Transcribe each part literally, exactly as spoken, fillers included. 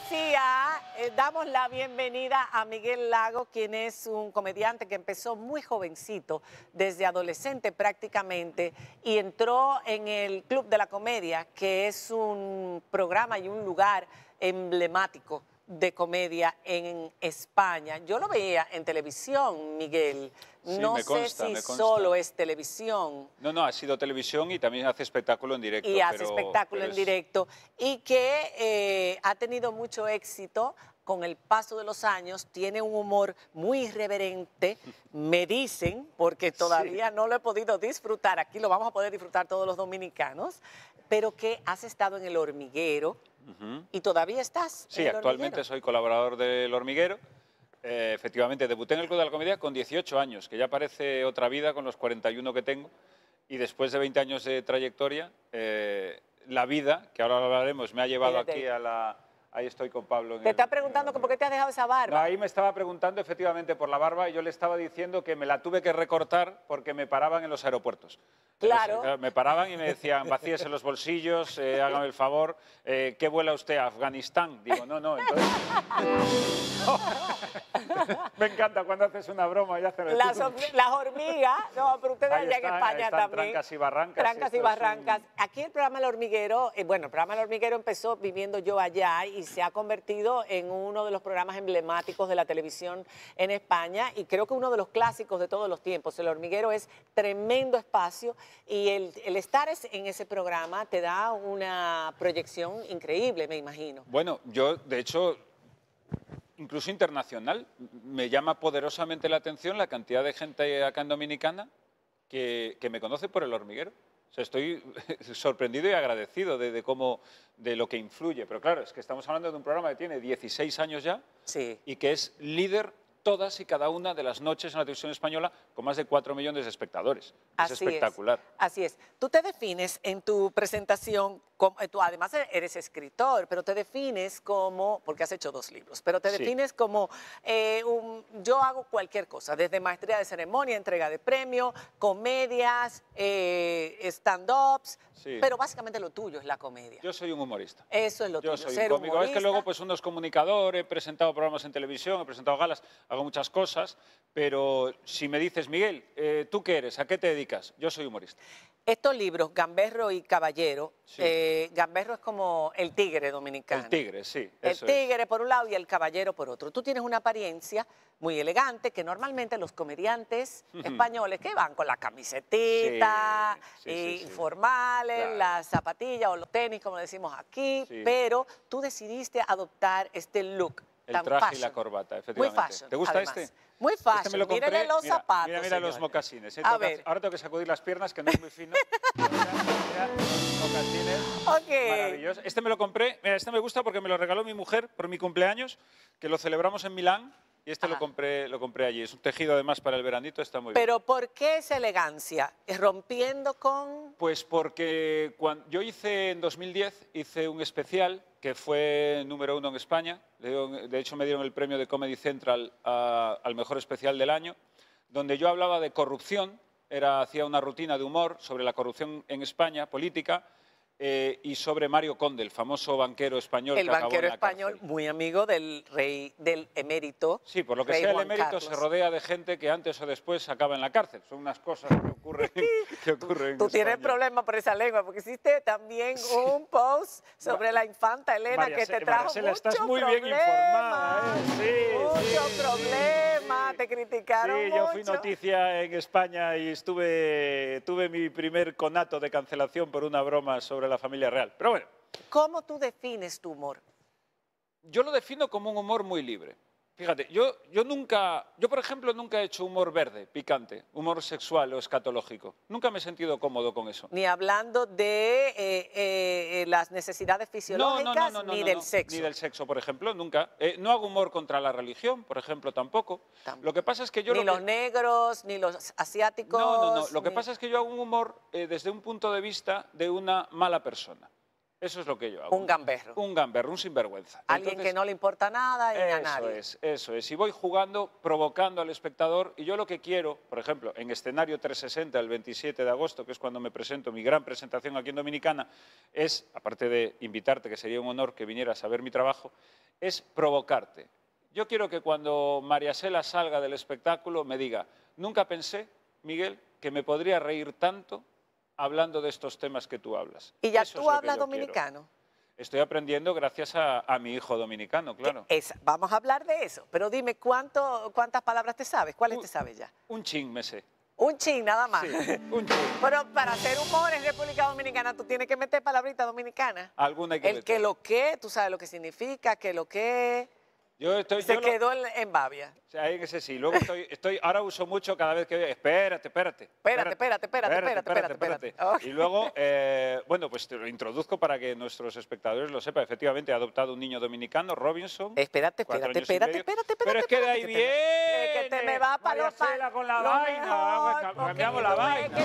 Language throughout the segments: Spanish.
decía, eh, damos la bienvenida a Miguel Lago, quien es un comediante que empezó muy jovencito, desde adolescente prácticamente, y entró en el Club de la Comedia, que es un programa y un lugar emblemático de comedia en España. Yo lo veía en televisión, Miguel. Sí, no me consta, sé si solo es televisión. No, no, ha sido televisión y también hace espectáculo en directo. Y hace pero, espectáculo pero en es... directo. Y que eh, ha tenido mucho éxito con el paso de los años. Tiene un humor muy irreverente, me dicen, porque todavía sí. no lo he podido disfrutar. Aquí lo vamos a poder disfrutar todos los dominicanos. Pero que has estado en El Hormiguero. Uh-huh. ¿Y todavía estás? Sí, actualmente soy colaborador del Hormiguero. Eh, efectivamente, debuté en el Club de la Comedia con dieciocho años, que ya parece otra vida con los cuarenta y uno que tengo. Y después de veinte años de trayectoria, eh, la vida, que ahora hablaremos, me ha llevado Fíjate. aquí a la... Ahí estoy con Pablo. Te el, está preguntando por qué te has dejado esa barba. No, ahí me estaba preguntando efectivamente por la barba y yo le estaba diciendo que me la tuve que recortar porque me paraban en los aeropuertos. Claro. Entonces, me paraban y me decían, vacíese los bolsillos, eh, hágame el favor, eh, ¿qué vuela usted a Afganistán? Digo, no, no, entonces... Me encanta cuando haces una broma y hacen el las, las hormigas, no, pero ustedes allá en España están, también. Trancas y barrancas. Trancas y barrancas. Un... Aquí el programa El Hormiguero, eh, bueno, el programa El Hormiguero empezó viviendo yo allá y se ha convertido en uno de los programas emblemáticos de la televisión en España y creo que uno de los clásicos de todos los tiempos. El Hormiguero es tremendo espacio y el, el estar en ese programa te da una proyección increíble, me imagino. Bueno, yo, de hecho... Incluso internacional, me llama poderosamente la atención la cantidad de gente acá en Dominicana que, que me conoce por El Hormiguero. O sea, estoy sorprendido y agradecido de, de, cómo, de lo que influye. Pero claro, es que estamos hablando de un programa que tiene dieciséis años ya sí. y que es líder todas y cada una de las noches en la televisión española con más de cuatro millones de espectadores. Así es espectacular. Es, así es. Tú te defines en tu presentación... Tú además eres escritor, pero te defines como, porque has hecho dos libros, pero te defines sí. como, eh, un, yo hago cualquier cosa, desde maestría de ceremonia, entrega de premio, comedias, eh, stand-ups, sí. pero básicamente lo tuyo es la comedia. Yo soy un humorista. Eso es lo yo tuyo, soy ser un cómico. Humorista. Es que luego pues uno es comunicador, he presentado programas en televisión, he presentado galas, hago muchas cosas, pero si me dices, Miguel, eh, ¿tú qué eres? ¿A qué te dedicas? Yo soy humorista. Estos libros, Gamberro y Caballero, sí. eh, Gamberro es como el tigre dominicano. El tigre, sí. Eso el tigre es. por un lado y el caballero por otro. Tú tienes una apariencia muy elegante que normalmente los comediantes españoles que van con la camisetita, sí, sí, eh, sí, sí, informales, claro. las zapatillas o los tenis, como decimos aquí, sí. pero tú decidiste adoptar este look. El traje fashion. y la corbata, efectivamente. Muy fashion, ¿Te gusta además. este? Muy fashion. Este me lo compré. Mírenle los mira, zapatos, Mira, mira señores. los mocasines. ¿eh? A ver. Ahora tengo que sacudir las piernas, que no es muy fino. Mira, mira, mocasines. Ok. Maravilloso. Este me lo compré. Mira, este me gusta porque me lo regaló mi mujer por mi cumpleaños, que lo celebramos en Milán. Y este lo compré, lo compré allí. Es un tejido, además, para el veranito, está muy bien. ¿Pero por qué esa elegancia? ¿Rompiendo con...? Pues porque cuando yo hice, en dos mil diez, hice un especial que fue número uno en España. De hecho, me dieron el premio de Comedy Central a, al mejor especial del año, donde yo hablaba de corrupción. Era, hacía una rutina de humor sobre la corrupción en España, política... Eh, y sobre Mario Conde, el famoso banquero español. El que banquero español, cárcel. muy amigo del rey, del emérito. Sí, por lo que sea, Juan el emérito Carlos. se rodea de gente que antes o después acaba en la cárcel. Son unas cosas que ocurren, que ocurren Tú, tú tienes problemas por esa lengua, porque hiciste también sí. un post sobre la infanta Elena María, que te trajo Maricela, mucho estás muy problema, bien informada. ¿eh? Sí, mucho sí, problema, sí, te criticaron sí, mucho. Sí, yo fui noticia en España y estuve, tuve mi primer conato de cancelación por una broma sobre la familia real, pero bueno. ¿Cómo tú defines tu humor? Yo lo defino como un humor muy libre. Fíjate, yo, yo nunca, yo por ejemplo nunca he hecho humor verde, picante, humor sexual o escatológico. Nunca me he sentido cómodo con eso. Ni hablando de eh, eh, las necesidades fisiológicas no, no, no, no, ni no, del no, sexo. Ni del sexo, por ejemplo, nunca. Eh, no hago humor contra la religión, por ejemplo, tampoco. Tamp lo que pasa es que yo... Ni lo que... los negros, ni los asiáticos. No, no, no. Lo ni... que pasa es que yo hago un humor eh, desde un punto de vista de una mala persona. Eso es lo que yo hago. Un gamberro. Un gamberro, un sinvergüenza. Alguien Entonces, que no le importa nada y a nadie. Eso es, eso es. Y voy jugando, provocando al espectador. Y yo lo que quiero, por ejemplo, en Escenario trescientos sesenta, el veintisiete de agosto, que es cuando me presento, mi gran presentación aquí en Dominicana, es, aparte de invitarte, que sería un honor que vinieras a ver mi trabajo, es provocarte. Yo quiero que cuando Mariasela salga del espectáculo me diga, nunca pensé, Miguel, que me podría reír tanto hablando de estos temas que tú hablas. ¿Y ya tú hablas dominicano? Estoy aprendiendo gracias a, a mi hijo dominicano, claro. Es, vamos a hablar de eso, pero dime, ¿cuánto, ¿cuántas palabras te sabes? ¿Cuáles un, te sabes ya? Un chin me sé. Un chin, nada más. Sí, un chin. Pero para hacer humor en República Dominicana, tú tienes que meter palabritas dominicanas. Alguna hay que El meter. Que lo que, tú sabes lo que significa, que lo que... Yo estoy, Se yo quedó lo, en Bavia. O sea, ahí en ese sí. Luego estoy, estoy, ahora uso mucho cada vez que... Espérate, espérate. Espérate, espérate, espérate, espérate, espérate. espérate, espérate. Okay. Y luego, eh, bueno, pues te lo introduzco para que nuestros espectadores lo sepan. Efectivamente, ha adoptado un niño dominicano, Robinson. Espérate, espérate, espérate, espérate, espérate. Pero es que de ahí viene. Que te me va para los palos. con la vaina. Cambiamos la vaina.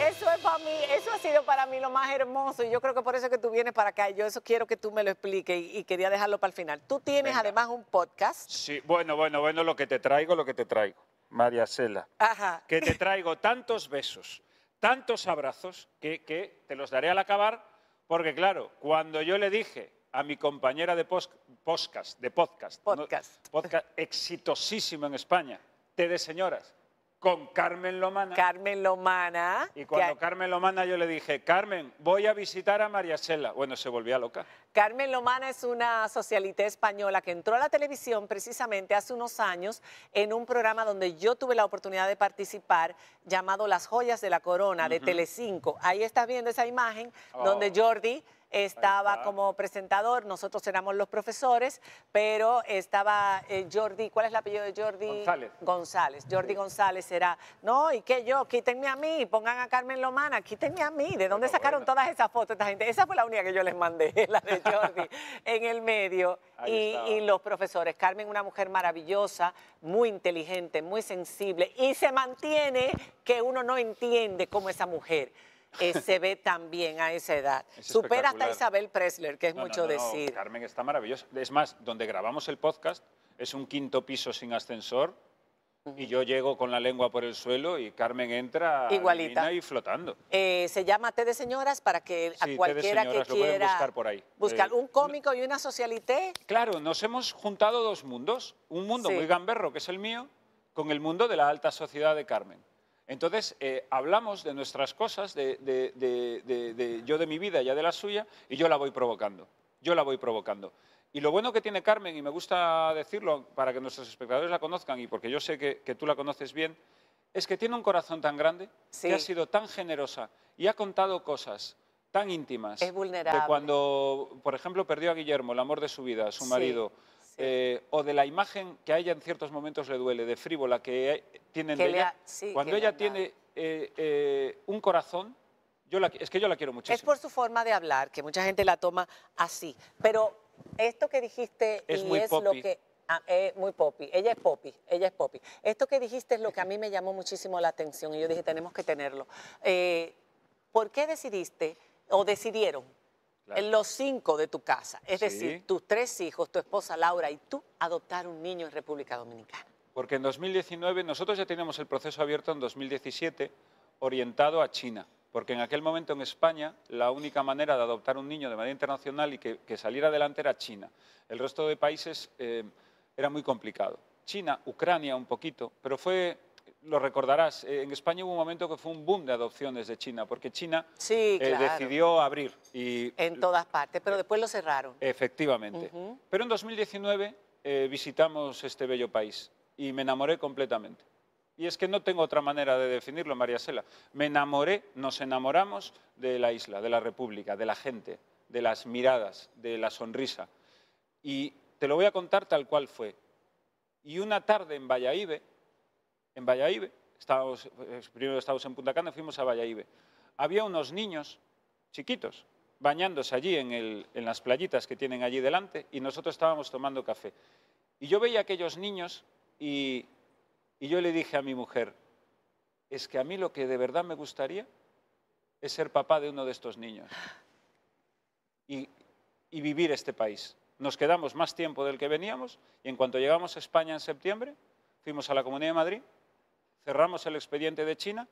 Eso es para mí, eso ha sido para mí lo más hermoso. Y yo creo que por eso que tú vienes para acá. Yo eso quiero que tú me lo expliques y, y quería dejarlo para el final. Tú tienes además un podcast. Sí, bueno, bueno, bueno, lo que te traigo, lo que te traigo, Mariasela. Ajá. Que te traigo tantos besos, tantos abrazos, que, que te los daré al acabar, porque claro, cuando yo le dije a mi compañera de post, podcast, de podcast, podcast. No, podcast exitosísimo en España, Té de Señoras, con Carmen Lomana. Carmen Lomana. Y cuando que... Carmen Lomana yo le dije, Carmen, voy a visitar a Mariasela. Bueno, se volvía loca. Carmen Lomana es una socialite española que entró a la televisión precisamente hace unos años en un programa donde yo tuve la oportunidad de participar llamado Las Joyas de la Corona, uh-huh. de Telecinco. Ahí estás viendo esa imagen oh. donde Jordi... Estaba como presentador, nosotros éramos los profesores, pero estaba eh, Jordi, ¿cuál es el apellido de Jordi? González. González, Jordi González era, no, ¿y qué yo? Quítenme a mí, pongan a Carmen Lomana, quítenme a mí. ¿De dónde pero sacaron bueno. todas esas fotos esta gente? Esa fue la única que yo les mandé, la de Jordi, en el medio. Y, y los profesores. Carmen, una mujer maravillosa, muy inteligente, muy sensible, y se mantiene que uno no entiende cómo esa mujer. Eh, se ve también a esa edad. Es Supera hasta Isabel Presler, que es no, mucho no, no, decir. No, Carmen está maravillosa. Es más, donde grabamos el podcast es un quinto piso sin ascensor uh-huh. y yo llego con la lengua por el suelo y Carmen entra igualita y flotando. Eh, se llama Té de Señoras para que sí, a cualquiera Té de Señoras, que quiera... Lo buscar por ahí. Buscar eh, un cómico y una socialité. Claro, nos hemos juntado dos mundos. Un mundo sí. muy gamberro, que es el mío, con el mundo de la alta sociedad de Carmen. Entonces, eh, hablamos de nuestras cosas, de, de, de, de, de yo de mi vida, ella de la suya, y yo la voy provocando, yo la voy provocando. Y lo bueno que tiene Carmen, y me gusta decirlo para que nuestros espectadores la conozcan, y porque yo sé que, que tú la conoces bien, es que tiene un corazón tan grande, sí. que ha sido tan generosa, y ha contado cosas tan íntimas. Es vulnerable. De cuando, por ejemplo, perdió a Guillermo, el amor de su vida, su sí. marido... Sí. Eh, o de la imagen que a ella en ciertos momentos le duele, de frívola que tienen que de ella. Ha, sí, Cuando ella tiene eh, eh, un corazón, yo la, es que yo la quiero muchísimo. Es por su forma de hablar, que mucha gente la toma así. Pero esto que dijiste es y muy es poppy. Lo que... Ah, eh, muy poppy, ella es poppy, ella es poppy. Esto que dijiste es lo que a mí me llamó muchísimo la atención y yo dije, tenemos que tenerlo. Eh, ¿Por qué decidiste o decidieron? Claro. Los cinco de tu casa, es sí. decir, tus tres hijos, tu esposa Laura y tú, adoptar un niño en República Dominicana. Porque en dos mil diecinueve, nosotros ya teníamos el proceso abierto en dos mil diecisiete, orientado a China, porque en aquel momento en España la única manera de adoptar un niño de manera internacional y que, que saliera adelante era China. El resto de países eh, era muy complicado. China, Ucrania un poquito, pero fue... Lo recordarás, en España hubo un momento que fue un boom de adopciones de China, porque China sí, claro. eh, decidió abrir. Y en todas partes, pero después lo cerraron. Efectivamente. Uh-huh. Pero en dos mil diecinueve eh, visitamos este bello país y me enamoré completamente. Y es que no tengo otra manera de definirlo, Mariasela. Me enamoré, nos enamoramos de la isla, de la república, de la gente, de las miradas, de la sonrisa. Y te lo voy a contar tal cual fue. Y una tarde en Bayahibe, En Bayahibe, estábamos, primero estábamos en Punta Cana, fuimos a Bayahibe. Había unos niños chiquitos bañándose allí en, el, en las playitas que tienen allí delante y nosotros estábamos tomando café. Y yo veía a aquellos niños y, y yo le dije a mi mujer, es que a mí lo que de verdad me gustaría es ser papá de uno de estos niños. y, y vivir este país. Nos quedamos más tiempo del que veníamos y en cuanto llegamos a España en septiembre, fuimos a la Comunidad de Madrid, cerramos el expediente de China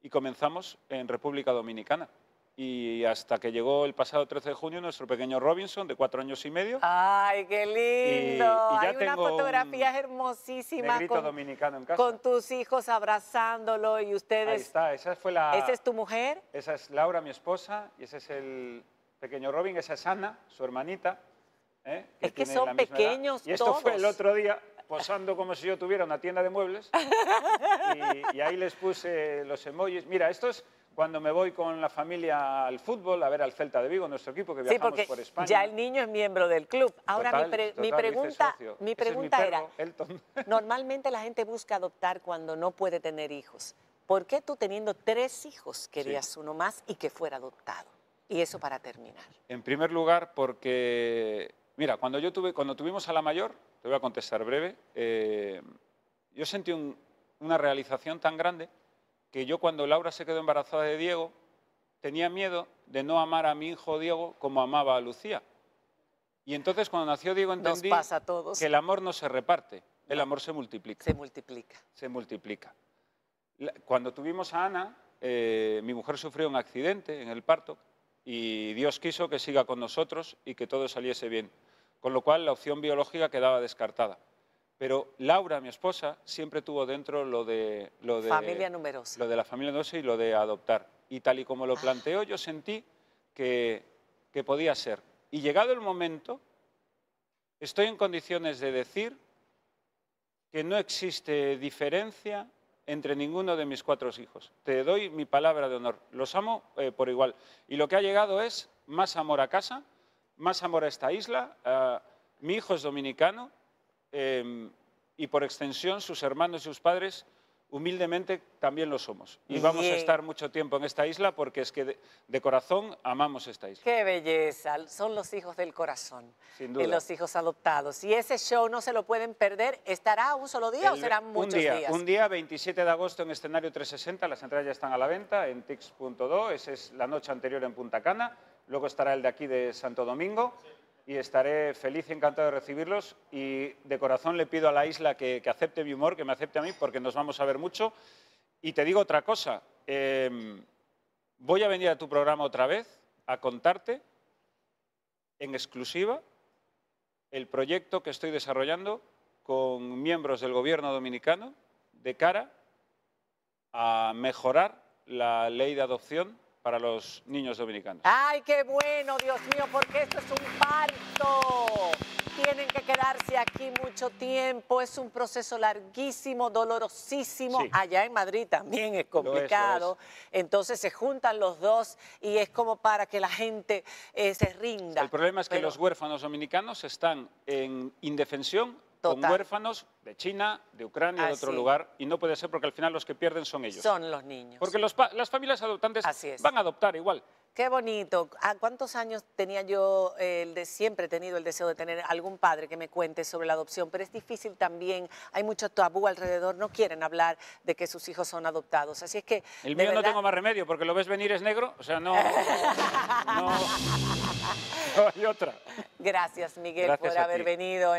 y comenzamos en República Dominicana. Y hasta que llegó el pasado trece de junio nuestro pequeño Robinson, de cuatro años y medio. ¡Ay, qué lindo! Y, y Hay unas fotografías un hermosísimas con, dominicano en casa. Con tus hijos abrazándolo y ustedes... Ahí está, esa fue la... ¿Esa es tu mujer? Esa es Laura, mi esposa, y ese es el pequeño Robin, esa es Ana, su hermanita. ¿eh? Que es que son pequeños todos. Y esto fue el otro día... posando como si yo tuviera una tienda de muebles y, y ahí les puse los emojis. Mira, esto es cuando me voy con la familia al fútbol, a ver al Celta de Vigo, nuestro equipo que viajamos sí, por España. Ya el niño es miembro del club. Ahora total, mi, pre total, mi pregunta, mi pregunta mi perro, era, Elton. Normalmente la gente busca adoptar cuando no puede tener hijos. ¿Por qué tú teniendo tres hijos querías sí. uno más y que fuera adoptado? Y eso para terminar. En primer lugar porque, mira, cuando, yo tuve, cuando tuvimos a la mayor, te voy a contestar breve. Eh, yo sentí un, una realización tan grande que yo cuando Laura se quedó embarazada de Diego tenía miedo de no amar a mi hijo Diego como amaba a Lucía. Y entonces cuando nació Diego entendí Nos pasa a todos. que el amor no se reparte, el amor se multiplica. Se multiplica. Se multiplica. Cuando tuvimos a Ana, eh, mi mujer sufrió un accidente en el parto y Dios quiso que siga con nosotros y que todo saliese bien. Con lo cual la opción biológica quedaba descartada. Pero Laura, mi esposa, siempre tuvo dentro lo de, lo de, familia numerosa. Lo de la familia numerosa y lo de adoptar. Y tal y como lo planteó, ah. yo sentí que, que podía ser. Y llegado el momento, estoy en condiciones de decir que no existe diferencia entre ninguno de mis cuatro hijos. Te doy mi palabra de honor. Los amo eh, por igual. Y lo que ha llegado es más amor a casa, más amor a esta isla, uh, mi hijo es dominicano eh, y por extensión sus hermanos y sus padres humildemente también lo somos. Y Bien. vamos a estar mucho tiempo en esta isla porque es que de, de corazón amamos esta isla. ¡Qué belleza! Son los hijos del corazón, Sin duda. de los hijos adoptados. Y ese show no se lo pueden perder. ¿Estará un solo día El, o serán muchos un día, días? Un día, veintisiete de agosto en Escenario trescientos sesenta, las entradas ya están a la venta en Tix punto do, esa es la noche anterior en Punta Cana. Luego estará el de aquí de Santo Domingo y estaré feliz y encantado de recibirlos. Y de corazón le pido a la isla que, que acepte mi humor, que me acepte a mí, porque nos vamos a ver mucho. Y te digo otra cosa, eh, voy a venir a tu programa otra vez a contarte en exclusiva el proyecto que estoy desarrollando con miembros del gobierno dominicano de cara a mejorar la ley de adopción para los niños dominicanos. ¡Ay, qué bueno, Dios mío! Porque esto es un parto. Tienen que quedarse aquí mucho tiempo. Es un proceso larguísimo, dolorosísimo. Sí. Allá en Madrid también es complicado. Lo es, lo es. Entonces se juntan los dos y es como para que la gente eh, se rinda. El problema es que Pero... los huérfanos dominicanos están en indefensión Total. con huérfanos de China, de Ucrania, Así. de otro lugar, y no puede ser porque al final los que pierden son ellos. Son los niños. Porque los las familias adoptantes van a adoptar igual. Qué bonito. ¿A cuántos años tenía yo el de siempre he tenido el deseo de tener algún padre que me cuente sobre la adopción? Pero es difícil también, hay mucho tabú alrededor, no quieren hablar de que sus hijos son adoptados. Así es que... El mío verdad... no tengo más remedio, porque lo ves venir es negro, o sea, no... no, no hay otra. Gracias, Miguel, Gracias por haber ti. venido.